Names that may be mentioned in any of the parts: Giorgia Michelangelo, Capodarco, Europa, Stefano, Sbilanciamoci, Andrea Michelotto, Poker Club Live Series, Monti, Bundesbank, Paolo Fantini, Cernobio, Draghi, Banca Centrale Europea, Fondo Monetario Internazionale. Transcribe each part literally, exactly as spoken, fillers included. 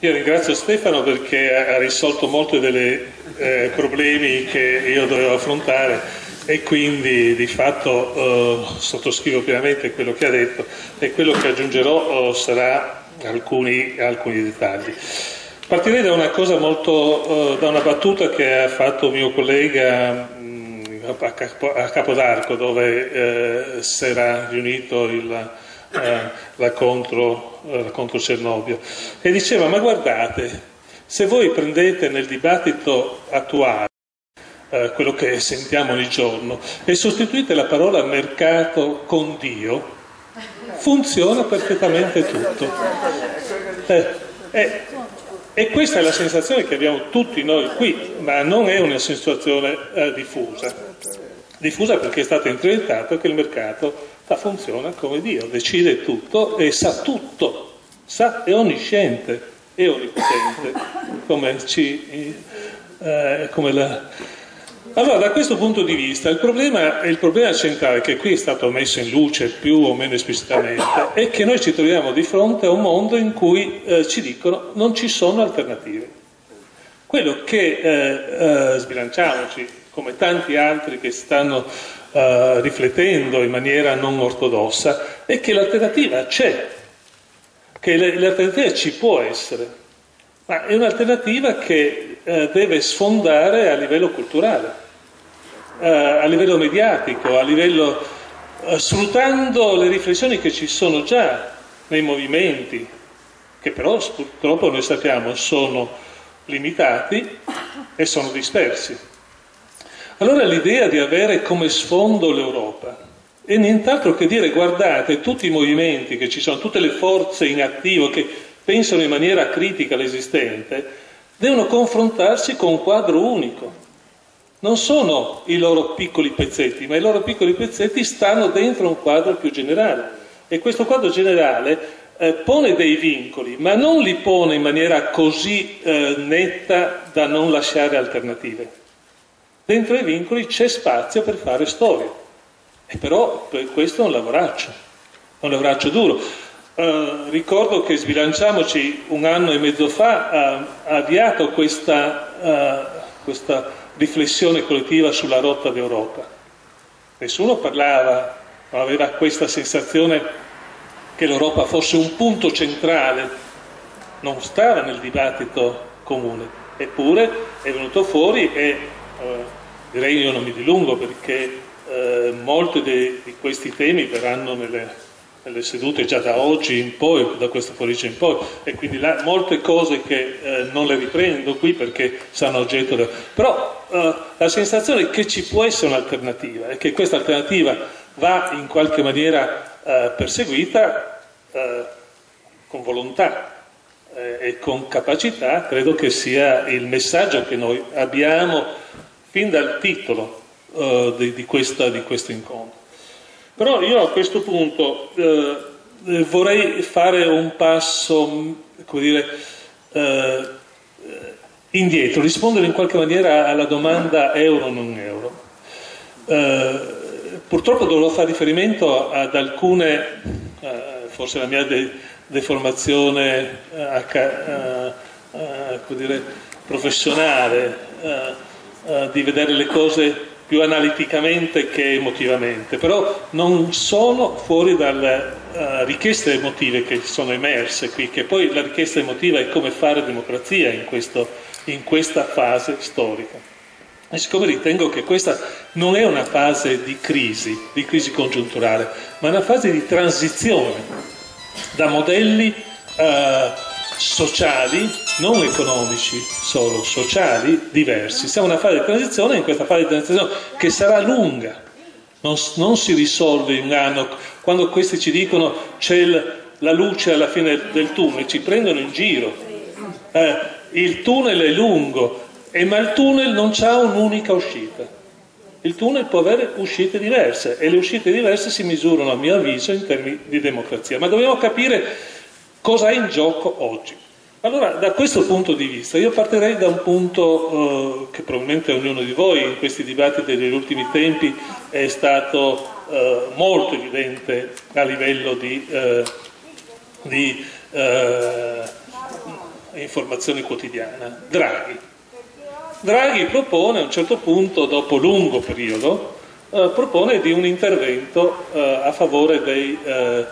Io ringrazio Stefano perché ha risolto molti dei eh, problemi che io dovevo affrontare e quindi di fatto eh, sottoscrivo pienamente quello che ha detto, e quello che aggiungerò eh, sarà alcuni, alcuni dettagli. Partirei da una cosa molto, eh, da una battuta che ha fatto mio collega a Capodarco, dove eh, si era riunito il, eh, la, contro, eh, la contro Cernobio, e diceva: ma guardate, se voi prendete nel dibattito attuale eh, quello che sentiamo ogni giorno e sostituite la parola mercato con Dio, funziona perfettamente tutto. Eh, eh, E questa è la sensazione che abbiamo tutti noi qui, ma non è una sensazione eh, diffusa. Diffusa perché è stata interditata che il mercato funziona come Dio, decide tutto e sa tutto, sa, è onnisciente, è onnipotente, come ci... Eh, come la... Allora, da questo punto di vista, il problema, il problema centrale che qui è stato messo in luce più o meno esplicitamente è che noi ci troviamo di fronte a un mondo in cui eh, ci dicono non ci sono alternative. Quello che eh, eh, Sbilanciamoci, come tanti altri che stanno eh, riflettendo in maniera non ortodossa, è che l'alternativa c'è, che l'alternativa ci può essere, ma è un'alternativa che eh, deve sfondare a livello culturale, Eh, a livello mediatico, a livello, eh, sfruttando le riflessioni che ci sono già nei movimenti, che però purtroppo noi sappiamo sono limitati e sono dispersi. Allora l'idea di avere come sfondo l'Europa è nient'altro che dire: guardate, tutti i movimenti che ci sono, tutte le forze in attivo che pensano in maniera critica all'esistente, devono confrontarsi con un quadro unico. Non sono i loro piccoli pezzetti, ma i loro piccoli pezzetti stanno dentro un quadro più generale, e questo quadro generale eh, pone dei vincoli, ma non li pone in maniera così eh, netta da non lasciare alternative. Dentro i vincoli c'è spazio per fare storia, e però per questo è un lavoraccio, è un lavoraccio duro. Eh, ricordo che Sbilanciamoci un anno e mezzo fa ha, ha avviato questa... Eh, questa riflessione collettiva sulla rotta d'Europa. Nessuno parlava, ma aveva questa sensazione che l'Europa fosse un punto centrale, non stava nel dibattito comune, eppure è venuto fuori e eh, direi, io non mi dilungo perché eh, molti de, di questi temi verranno nelle, nelle sedute già da oggi in poi, da questo pomeriggio in poi, e quindi là, molte cose che eh, non le riprendo qui perché saranno oggetto da... però Uh, la sensazione è che ci può essere un'alternativa e che questa alternativa va in qualche maniera uh, perseguita uh, con volontà uh, e con capacità. Credo che sia il messaggio che noi abbiamo fin dal titolo uh, di, di, questa, di questo incontro. Però io a questo punto uh, vorrei fare un passo, come dire, uh, indietro, rispondere in qualche maniera alla domanda euro non euro. Eh, purtroppo dovrò fare riferimento ad alcune, eh, forse la mia de deformazione eh, eh, eh, come dire, professionale, eh, eh, di vedere le cose più analiticamente che emotivamente, però non sono fuori dalle eh, richieste emotive che sono emerse qui, che poi la richiesta emotiva è come fare democrazia in questo in questa fase storica. E siccome ritengo che questa non è una fase di crisi, di crisi congiunturale, ma una fase di transizione da modelli eh, sociali, non economici solo, sociali diversi. Siamo in una fase di transizione, in questa fase di transizione che sarà lunga, non, non si risolve in un anno. Quando questi ci dicono c'è la luce alla fine del tunnel, ci prendono in giro. Eh, Il tunnel è lungo, eh, ma il tunnel non ha un'unica uscita. Il tunnel può avere uscite diverse, e le uscite diverse si misurano, a mio avviso, in termini di democrazia. Ma dobbiamo capire cosa è in gioco oggi. Allora, da questo punto di vista, io partirei da un punto eh, che probabilmente ognuno di voi in questi dibattiti degli ultimi tempi è stato eh, molto evidente a livello di... Eh, di eh, informazione quotidiana, Draghi. Draghi propone a un certo punto, dopo lungo periodo, eh, propone di un intervento eh, a favore dei, eh,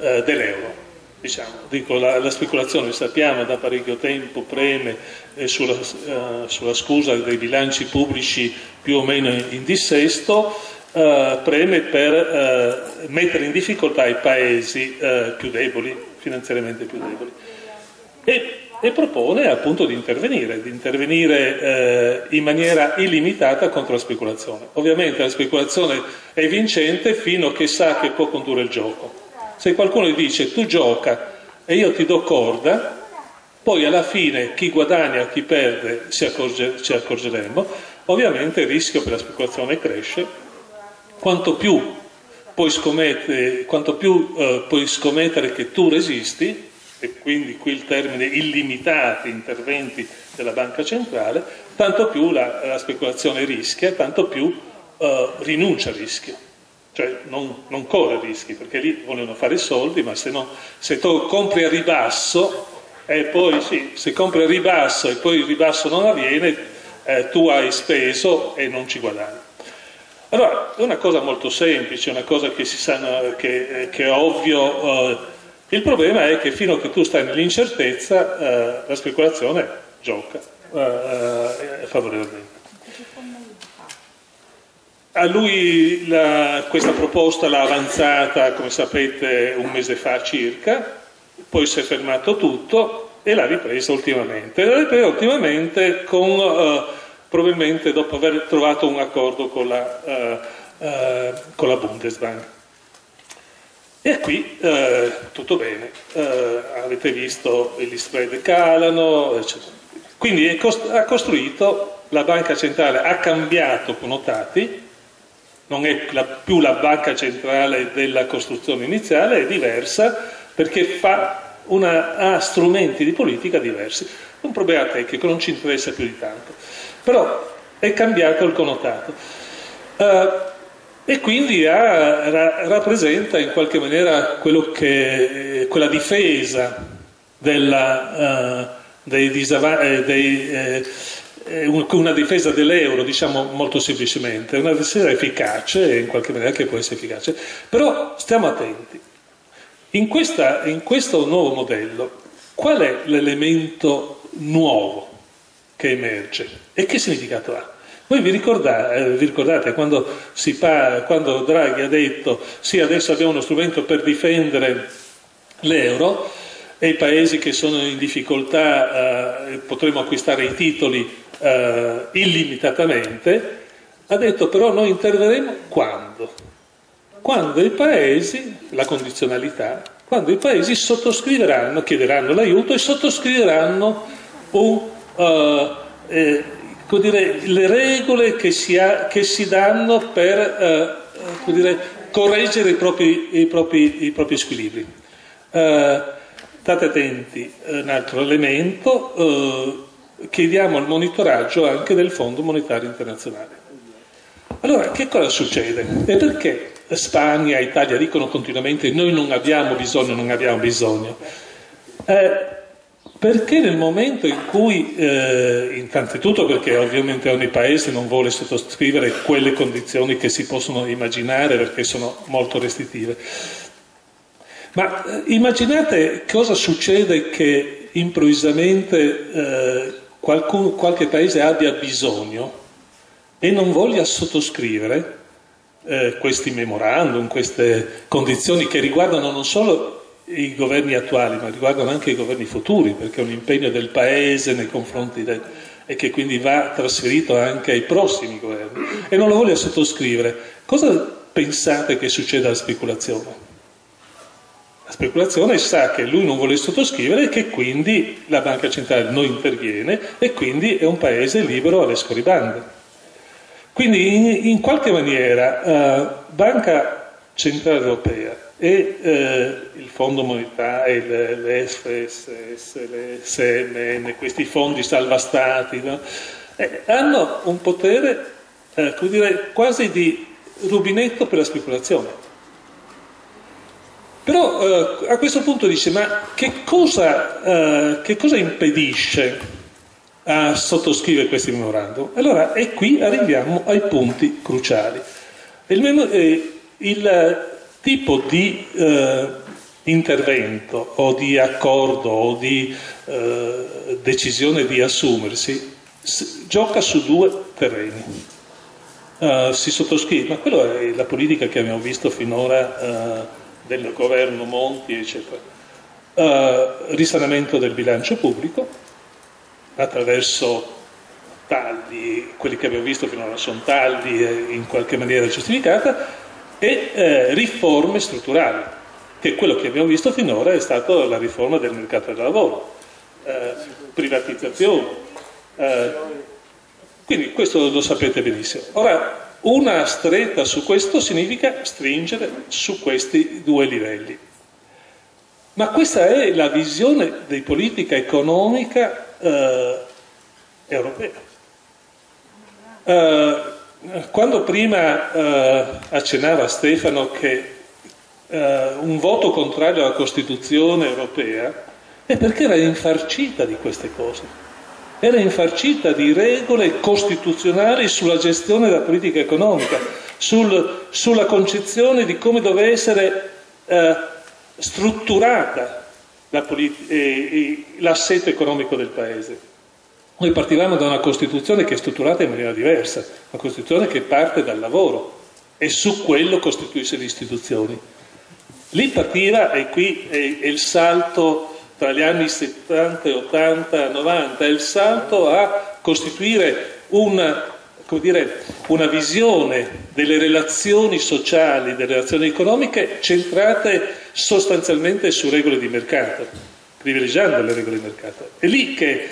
eh, dell'euro. Diciamo, dico, la, la speculazione, sappiamo, da parecchio tempo preme eh, sulla, eh, sulla scusa dei bilanci pubblici più o meno in, in dissesto, eh, preme per eh, mettere in difficoltà i paesi eh, più deboli, finanziariamente più deboli, e, e propone appunto di intervenire, di intervenire eh, in maniera illimitata contro la speculazione. Ovviamente la speculazione è vincente fino a che sa che può condurre il gioco. Se qualcuno gli dice tu gioca e io ti do corda, poi alla fine chi guadagna e chi perde ci, accorge, ci accorgeremo. Ovviamente il rischio per la speculazione cresce, quanto più puoi scommettere, quanto più, eh, puoi scommettere che tu resisti, e quindi qui il termine illimitati interventi della banca centrale, tanto più la, la speculazione rischia, tanto più eh, rinuncia al rischio. Cioè non, non corre rischi, perché lì vogliono fare soldi, ma se, no, se tu compri a ribasso e eh, poi sì, se compri a ribasso e poi il ribasso non avviene, eh, tu hai speso e non ci guadagni. Allora, è una cosa molto semplice, una cosa che si sa, che, che è ovvio. Eh, il problema è che fino a che tu stai nell'incertezza, eh, la speculazione gioca eh, favorevolmente. A lui la, questa proposta l'ha avanzata, come sapete, un mese fa circa, poi si è fermato tutto e l'ha ripresa ultimamente. L'ha ripresa ultimamente con, eh, probabilmente dopo aver trovato un accordo con la, eh, eh, con la Bundesbank. E qui eh, tutto bene, eh, avete visto gli spread calano, eccetera. Quindi è cost- ha costruito, la banca centrale ha cambiato connotati. Non è la, più la banca centrale della costruzione iniziale, è diversa perché fa una, ha strumenti di politica diversi. Un problema tecnico, non ci interessa più di tanto. Però è cambiato il connotato. Uh, e quindi ha, ra, rappresenta in qualche maniera quello che, quella difesa della, uh, dei disavanzi, eh, dei, eh, una difesa dell'euro, diciamo molto semplicemente, una difesa efficace, in qualche maniera che può essere efficace. Però stiamo attenti. In, questa, in questo nuovo modello, qual è l'elemento nuovo che emerge e che significato ha? Voi vi ricordate, eh, vi ricordate quando, si parla, quando Draghi ha detto sì, adesso abbiamo uno strumento per difendere l'euro e i paesi che sono in difficoltà eh, potremo acquistare i titoli Uh, illimitatamente, ha detto però noi interverremo quando? Quando i paesi, la condizionalità, quando i paesi sottoscriveranno, chiederanno l'aiuto e sottoscriveranno un, uh, eh, come dire, le regole che si, ha, che si danno per uh, come dire, correggere i propri, i propri, i propri squilibri. Uh, state attenti, un altro elemento. Uh, chiediamo il monitoraggio anche del Fondo Monetario Internazionale. Allora, che cosa succede? E perché Spagna e Italia dicono continuamente noi non abbiamo bisogno, non abbiamo bisogno? Eh, perché nel momento in cui, eh, innanzitutto perché ovviamente ogni paese non vuole sottoscrivere quelle condizioni che si possono immaginare perché sono molto restrittive, ma eh, immaginate cosa succede che improvvisamente eh, Qualcun, qualche paese abbia bisogno e non voglia sottoscrivere eh, questi memorandum, queste condizioni che riguardano non solo i governi attuali ma riguardano anche i governi futuri, perché è un impegno del paese nei confronti del, e che quindi va trasferito anche ai prossimi governi, e non lo voglia sottoscrivere. Cosa pensate che succeda alla speculazione? La speculazione sa che lui non vuole sottoscrivere e che quindi la banca centrale non interviene e quindi è un paese libero alle scorribande. Quindi in, in qualche maniera eh, Banca Centrale Europea e eh, il Fondo Monetario, l'F S S, l'E S M N, questi fondi salvastati, no? eh, hanno un potere eh, come dire, quasi di rubinetto per la speculazione. Però eh, a questo punto dice, ma che cosa, eh, che cosa impedisce a sottoscrivere questi memorandum? Allora, e qui arriviamo ai punti cruciali. Il, memo- eh, il tipo di eh, intervento o di accordo o di eh, decisione di assumersi si gioca su due terreni. Uh, si sottoscrive, ma quella è la politica che abbiamo visto finora uh, del governo Monti, eccetera. Uh, risanamento del bilancio pubblico attraverso tagli, quelli che abbiamo visto finora sono tagli eh, in qualche maniera giustificata, e eh, riforme strutturali, che quello che abbiamo visto finora è stata la riforma del mercato del lavoro, uh, privatizzazione. Uh, Quindi questo lo sapete benissimo. Ora, una stretta su questo significa stringere su questi due livelli. Ma questa è la visione di politica economica eh, europea. Eh, quando prima eh, accennava Stefano che eh, un voto contrario alla Costituzione europea è perché era infarcita di queste cose. Era infarcita di regole costituzionali sulla gestione della politica economica, sul, sulla concezione di come deve essere eh, strutturata la politi- eh, l'assetto economico del Paese. Noi partivamo da una Costituzione che è strutturata in maniera diversa, una Costituzione che parte dal lavoro e su quello costituisce le istituzioni. Lì partiva, e qui è, è il salto tra gli anni settanta, ottanta, novanta, il salto a costituire una, come dire, una visione delle relazioni sociali, delle relazioni economiche centrate sostanzialmente su regole di mercato, privilegiando le regole di mercato. È lì che,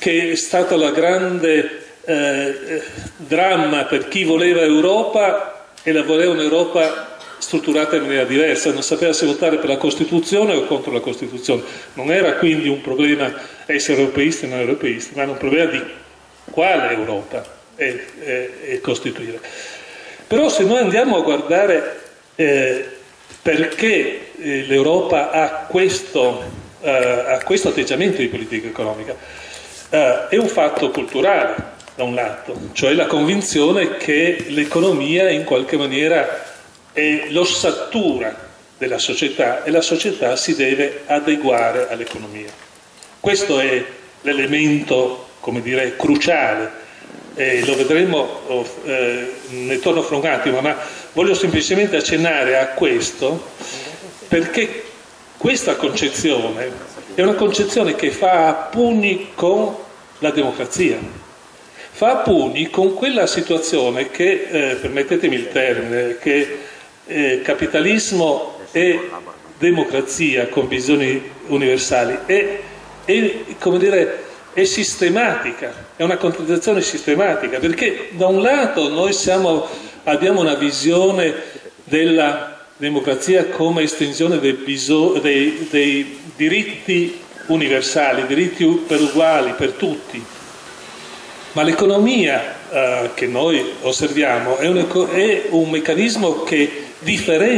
che è stata la grande eh, dramma per chi voleva Europa e la voleva un'Europa strutturata in maniera diversa, non sapeva se votare per la Costituzione o contro la Costituzione. Non era quindi un problema essere europeisti o non europeisti, ma era un problema di quale Europa è, è, è costituire. Però se noi andiamo a guardare eh, perché eh, l'Europa ha questo, eh, ha questo atteggiamento di politica economica, eh, è un fatto culturale da un lato, cioè la convinzione che l'economia in qualche maniera è l'ossatura della società e la società si deve adeguare all'economia. Questo è l'elemento, come dire, cruciale, e lo vedremo, eh, ne torno fra un attimo, ma voglio semplicemente accennare a questo perché questa concezione è una concezione che fa a pugni con la democrazia, fa a pugni con quella situazione che, eh, permettetemi il termine, che Eh, capitalismo e democrazia con visioni universali è, è, come dire, è sistematica, è una contraddizione sistematica, perché da un lato noi siamo, abbiamo una visione della democrazia come estensione dei, biso- dei, dei diritti universali, diritti per uguali, per tutti, ma l'economia eh, che noi osserviamo è un, è un meccanismo che differente